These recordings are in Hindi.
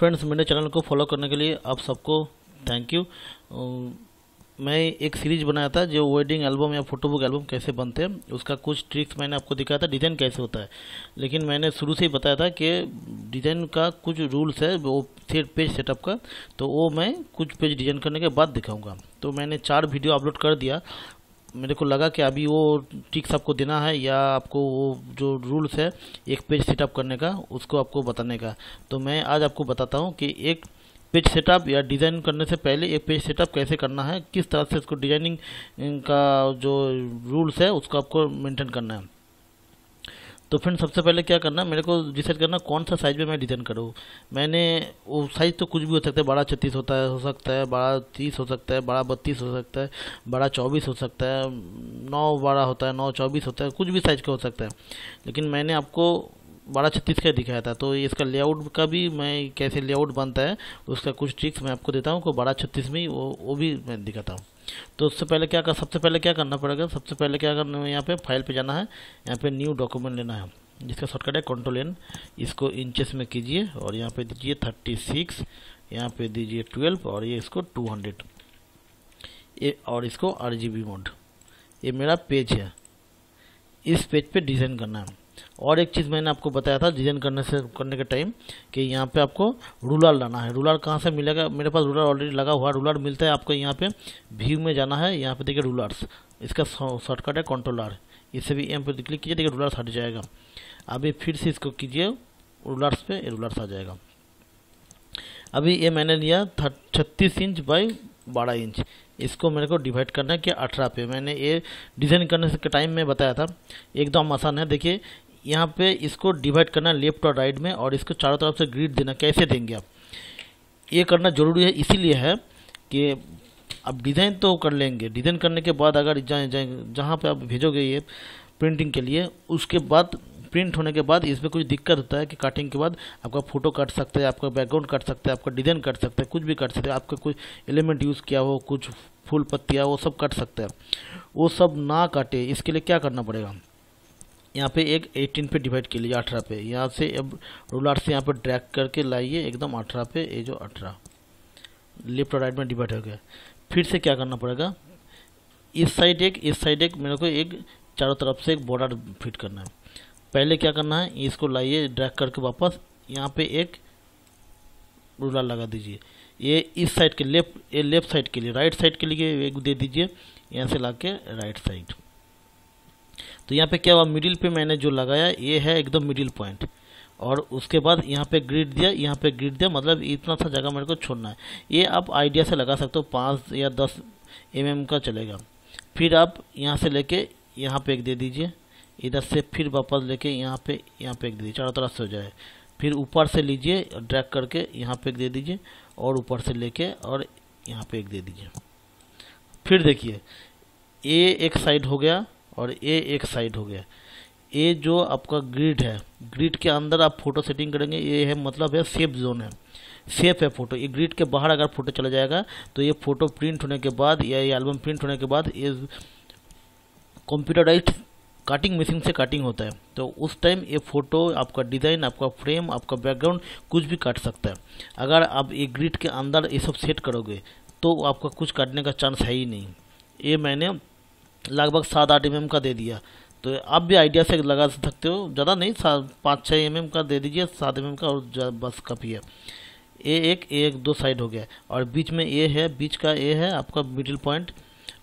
फ्रेंड्स, मेरे चैनल को फॉलो करने के लिए आप सबको थैंक यू। मैं एक सीरीज बनाया था जो वेडिंग एल्बम या फोटो बुक एल्बम कैसे बनते हैं, उसका कुछ ट्रिक्स मैंने आपको दिखाया था, डिज़ाइन कैसे होता है। लेकिन मैंने शुरू से ही बताया था कि डिज़ाइन का कुछ रूल्स है, वो पेज सेटअप का, तो वो मैं कुछ पेज डिज़ाइन करने के बाद दिखाऊंगा। तो मैंने 4 वीडियो अपलोड कर दिया। मेरे को लगा कि अभी वो ट्रिक्स आपको देना है या आपको वो जो रूल्स है एक पेज सेटअप करने का, उसको आपको बताने का। तो मैं आज आपको बताता हूँ कि एक पेज सेटअप या डिज़ाइन करने से पहले एक पेज सेटअप कैसे करना है, किस तरह से इसको डिज़ाइनिंग का जो रूल्स है उसको आपको मेंटेन करना है। तो फ्रेंड्स, सबसे पहले क्या करना है, मेरे को डिसाइड करना कौन सा साइज़ में मैं डिज़ाइन करूँ। मैंने वो साइज़ तो कुछ भी हो सकता है, बड़ा 36 होता है, हो सकता है बड़ा 30 हो सकता है, बड़ा 32 हो सकता है, बड़ा 24 हो सकता है, 9 बड़ा होता है, 9 24 होता है, कुछ भी साइज़ का हो सकता है। लेकिन मैंने आपको बड़ा 36 का दिखाया था, तो इसका लेआउट का भी मैं कैसे लेआउट बनता है उसका कुछ ट्रिक्स मैं आपको देता हूँ को बड़ा 36 में वो भी मैं दिखाता हूँ। तो उससे पहले सबसे पहले क्या करना पड़ेगा, सबसे पहले क्या करना है, यहाँ पे फाइल पे जाना है, यहाँ पे न्यू डॉक्यूमेंट लेना है जिसका शॉर्टकट है Ctrl N। इसको इंचेस में कीजिए और यहाँ पर दीजिए 36, यहाँ पर दीजिए 12 और ये इसको 200 और इसको RGB मोड। ये मेरा पेज है, इस पेज पर डिज़ाइन करना है। और एक चीज़ मैंने आपको बताया था डिज़ाइन करने के टाइम कि यहाँ पे आपको रूलर लाना है। रूलर कहाँ से मिलेगा, मेरे पास रूलर ऑलरेडी लगा हुआ है। रूलर मिलता है आपको, यहाँ पे व्यू में जाना है, यहाँ पे देखिए रूलर्स, इसका शॉर्टकट है Ctrl R। इससे भी एम पे क्लिक कीजिए, देखिए रूलर्स हट जाएगा। अभी फिर से इसको कीजिए रूलर्स पे, रूलर्स आ जाएगा। अभी ये मैंने लिया 36 इंच बाई 12 इंच, इसको मेरे को डिवाइड करना है कि 18 पे। मैंने ये डिज़ाइन करने के टाइम में बताया था, एकदम आसान है। देखिए यहाँ पे इसको डिवाइड करना लेफ्ट और राइट में, और इसको चारों तरफ से ग्रिड देना। कैसे देंगे आप, ये करना ज़रूरी है, इसीलिए है कि आप डिज़ाइन तो कर लेंगे, डिज़ाइन करने के बाद अगर जहाँ पे आप भेजोगे ये प्रिंटिंग के लिए, उसके बाद प्रिंट होने के बाद इसमें कुछ दिक्कत होता है कि कटिंग के बाद आपका फ़ोटो कट सकता है, आपका बैकग्राउंड कट सकता है, आपका डिज़ाइन कट सकता है, कुछ भी कट सकता है, आपका कुछ एलिमेंट यूज़ किया हो, कुछ फूल पत्तियाँ, वो सब कट सकता है। वो सब ना काटे इसके लिए क्या करना पड़ेगा, यहाँ पे एक 18 पे डिवाइड के लिए 18 पे, यहाँ से अब रूलर से यहाँ पे ड्रैग करके लाइए एकदम 18 पे। ये जो 18 लेफ्ट और राइट में डिवाइड हो गया। फिर से क्या करना पड़ेगा, इस साइड एक मेरे को एक चारों तरफ से एक बॉर्डर फिट करना है। पहले क्या करना है, इसको लाइए ड्रैग करके वापस, यहाँ पे एक रूलर लगा दीजिए। ये इस साइड के लेफ्ट साइड के लिए, राइट साइड के लिए एक दे दीजिए, यहाँ से ला के राइट साइड। तो यहाँ पे क्या हुआ, मिडिल पे मैंने जो लगाया ये है एकदम मिडिल पॉइंट, और उसके बाद यहाँ पे ग्रिड दिया, यहाँ पे ग्रिड दिया, मतलब इतना सा जगह मेरे को छोड़ना है। ये आप आइडिया से लगा सकते हो, 5 या 10 mm का चलेगा। फिर आप यहाँ से लेके यहाँ पे एक दे दीजिए, इधर से फिर वापस लेके यहाँ पे एक दे दीजिए, चारों तरफ से हो जाए। फिर ऊपर से लीजिए ड्रैग करके यहाँ पे एक दे दीजिए, और ऊपर से लेके और यहाँ पे एक दे दीजिए। फिर देखिए ये एक साइड हो गया और ये एक साइड हो गया। ये जो आपका ग्रिड है, ग्रिड के अंदर आप फोटो सेटिंग करेंगे, ये है मतलब है सेफ जोन है, सेफ है फोटो। ये ग्रिड के बाहर अगर फोटो चला जाएगा तो ये फोटो प्रिंट होने के बाद या ये एल्बम प्रिंट होने के बाद ये कंप्यूटराइज्ड कटिंग मशीन से कटिंग होता है, तो उस टाइम ये फोटो, आपका डिज़ाइन, आपका फ्रेम, आपका बैकग्राउंड कुछ भी काट सकता है। अगर आप ये ग्रिड के अंदर ये सब सेट करोगे तो आपका कुछ काटने का चांस है ही नहीं। ये मैंने लगभग 7-8 mm का दे दिया, तो आप भी आइडिया से लगा सकते हो, ज़्यादा नहीं, 5-6 mm का दे दीजिए, 7 mm का और बस काफ़ी है। एक दो साइड हो गया, और बीच में ये है, बीच का ये है आपका मिडिल पॉइंट,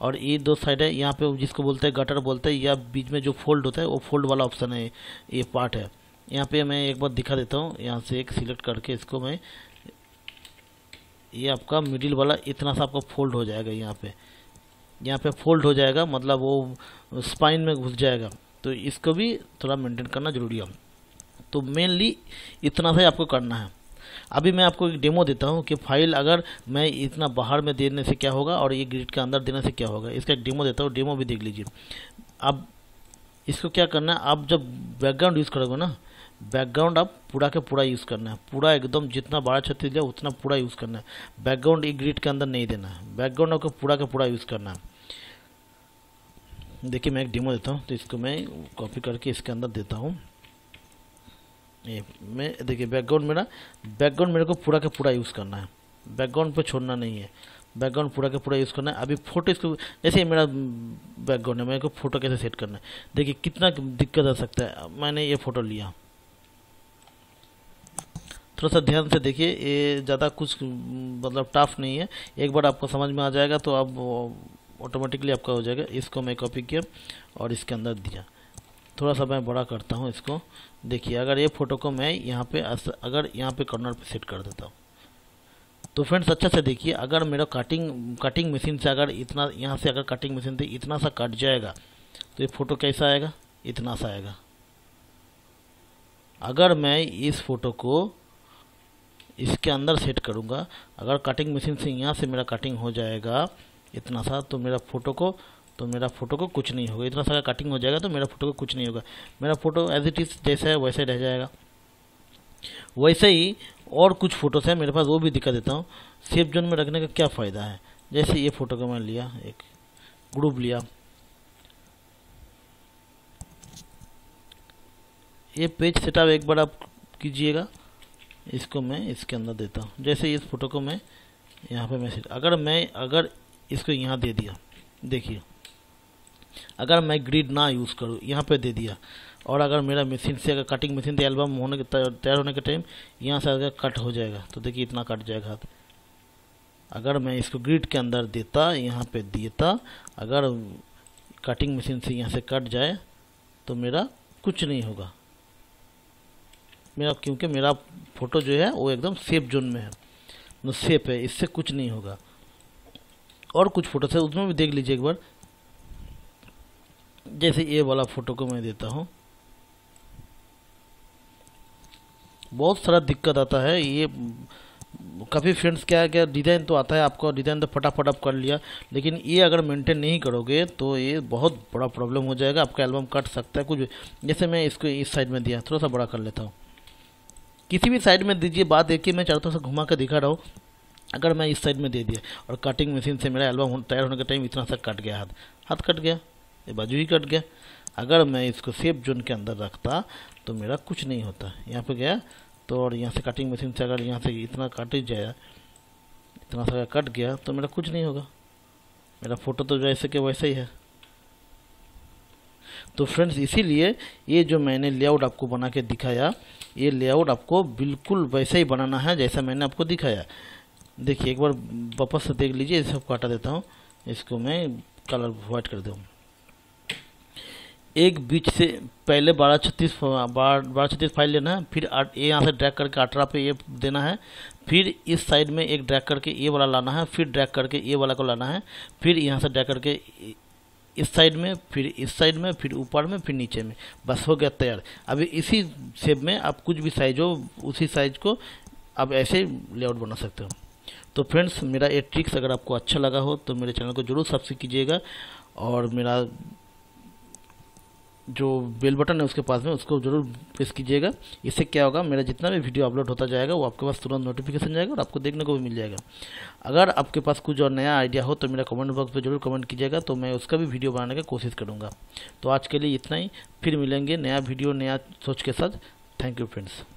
और ये दो साइड है, यहाँ पे जिसको बोलते हैं गटर बोलते हैं, या बीच में जो फोल्ड होता है वो फोल्ड वाला ऑप्शन है, ये पार्ट है। यहाँ पे मैं एक बार दिखा देता हूँ, यहाँ से एक सिलेक्ट करके इसको मैं, ये आपका मिडिल वाला इतना सा आपका फोल्ड हो जाएगा, यहाँ पे फोल्ड हो जाएगा, मतलब वो स्पाइन में घुस जाएगा। तो इसको भी थोड़ा मेंटेन करना ज़रूरी है। तो मेनली इतना सा आपको करना है। अभी मैं आपको एक डेमो देता हूँ कि फाइल अगर मैं इतना बाहर में देने से क्या होगा और ये ग्रिड के अंदर देने से क्या होगा, इसका एक डेमो देता हूँ, डेमो भी देख लीजिए। अब इसको क्या करना है, आप जब बैकग्राउंड यूज़ करोगे ना, बैकग्राउंड आप पूरा के पूरा यूज़ करना है, पूरा एकदम जितना 12-36 लिया उतना पूरा यूज़ करना है। बैकग्राउंड एक ग्रिड के अंदर नहीं देना है, बैकग्राउंड आपको पूरा के पूरा यूज़ करना है। देखिए मैं एक डेमो देता हूँ, तो इसको मैं कॉपी करके इसके अंदर देता हूँ, ये मैं देखिए बैकग्राउंड मेरा, बैकग्राउंड मेरे को पूरा का पूरा यूज़ करना है, बैकग्राउंड पे छोड़ना नहीं है, बैकग्राउंड पूरा का पूरा यूज़ करना है। अभी फोटो इसको जैसे मेरा बैकग्राउंड है, मेरे को फ़ोटो कैसे सेट करना है, देखिए कितना दिक्कत आ सकता है। मैंने ये फ़ोटो लिया, थोड़ा सा ध्यान से देखिए, ये ज़्यादा कुछ मतलब टफ नहीं है, एक बार आपको समझ में आ जाएगा तो आप ऑटोमेटिकली आपका हो जाएगा। इसको मैं कॉपी किया और इसके अंदर दिया, थोड़ा सा मैं बड़ा करता हूँ इसको। देखिए अगर ये फ़ोटो को मैं यहाँ पे अगर यहाँ पे कॉर्नर पे सेट कर देता हूँ तो फ्रेंड्स अच्छा से देखिए, अगर मेरा कटिंग मशीन से अगर इतना यहाँ से अगर कटिंग मशीन से इतना सा कट जाएगा तो ये फ़ोटो कैसा आएगा, इतना सा आएगा। अगर मैं इस फ़ोटो को इसके अंदर सेट करूँगा, अगर कटिंग मशीन से यहाँ से मेरा कटिंग हो जाएगा इतना सा, तो मेरा फ़ोटो को कुछ नहीं होगा। इतना सारा कटिंग हो जाएगा तो मेरा फ़ोटो को कुछ नहीं होगा, मेरा फ़ोटो एज इट इज़ जैसा है वैसे रह जाएगा। वैसे ही और कुछ फ़ोटोस हैं मेरे पास, वो भी दिखा देता हूँ। सेफ जोन में रखने का क्या फ़ायदा है, जैसे ये फ़ोटो को मैं लिया, एक ग्रुप लिया, ये पेज सेटअप एक बार आप कीजिएगा। इसको मैं इसके अंदर देता हूँ, जैसे इस फ़ोटो को मैं यहाँ पर अगर इसको यहाँ दे दिया, देखिए अगर मैं ग्रिड ना यूज़ करूँ, यहाँ पे दे दिया, और अगर मेरा मशीन से अगर कटिंग मशीन से एल्बम होने के तैयार होने के टाइम यहाँ से अगर कट हो जाएगा तो देखिए इतना कट जाएगा हाथ। अगर मैं इसको ग्रिड के अंदर देता, यहाँ पे देता, अगर कटिंग मशीन से यहाँ से कट जाए तो मेरा कुछ नहीं होगा, मेरा क्योंकि मेरा फ़ोटो जो है वो एकदम सेफ जोन में है, नो सेफ है, इससे कुछ नहीं होगा। और कुछ फ़ोटोस है उसमें भी देख लीजिए एक बार, जैसे ये वाला फ़ोटो को मैं देता हूँ। बहुत सारा दिक्कत आता है ये, काफ़ी फ्रेंड्स क्या है क्या, डिज़ाइन तो आता है आपको, डिज़ाइन तो फटाफट आप कर लिया, लेकिन ये अगर मेंटेन नहीं करोगे तो ये बहुत बड़ा प्रॉब्लम हो जाएगा, आपका एल्बम कट सकता है कुछ। जैसे मैं इसको इस साइड में दिया, थोड़ा सा बड़ा कर लेता हूँ, किसी भी साइड में दीजिए, बात देखिए मैं चारों तरफ से घुमा कर दिखा रहा हूँ। अगर मैं इस साइड में दे दिया और कटिंग मशीन से मेरा एल्बम तैयार होने के टाइम इतना सा कट गया, हाथ कट गया, ये बाजू ही कट गया। अगर मैं इसको सेफ जोन के अंदर रखता तो मेरा कुछ नहीं होता, यहाँ पे गया तो, और यहाँ से कटिंग मशीन से अगर यहाँ से इतना काट जाए, इतना सा कट गया तो मेरा कुछ नहीं होगा, मेरा फ़ोटो तो जैसे कि वैसे ही है। तो फ्रेंड्स इसीलिए ये जो मैंने लेआउट आपको बना के दिखाया, ये लेआउट आपको बिल्कुल वैसे ही बनाना है जैसा मैंने आपको दिखाया। देखिए एक बार वापस से देख लीजिए, इस सबको हटा देता हूँ, इसको मैं कलर वाइट कर दूँ। एक बीच से पहले 12x36 फाइल लेना है, फिर ये यहाँ से ड्रैग करके 18 पे ये देना है, फिर इस साइड में एक ड्रैग करके ये वाला लाना है, फिर ड्रैग करके ये वाला को लाना है, फिर यहाँ से ड्रैग करके इस साइड में, फिर इस साइड में, फिर ऊपर में, फिर नीचे में, बस हो गया तैयार। अभी इसी शेप में आप कुछ भी साइज हो उसी साइज को आप ऐसे लेआउट बना सकते हो। तो फ्रेंड्स मेरा ये ट्रिक्स अगर आपको अच्छा लगा हो तो मेरे चैनल को जरूर सब्सक्राइब कीजिएगा, और मेरा जो बेल बटन है उसके पास में उसको जरूर प्रेस कीजिएगा। इससे क्या होगा, मेरा जितना भी वीडियो अपलोड होता जाएगा वो आपके पास तुरंत नोटिफिकेशन जाएगा और आपको देखने को भी मिल जाएगा। अगर आपके पास कुछ और नया आइडिया हो तो मेरा कमेंट बॉक्स पर जरूर कमेंट कीजिएगा, तो मैं उसका भी वीडियो बनाने की कोशिश करूँगा। तो आज के लिए इतना ही, फिर मिलेंगे नया वीडियो नया सोच के साथ। Thank you friends.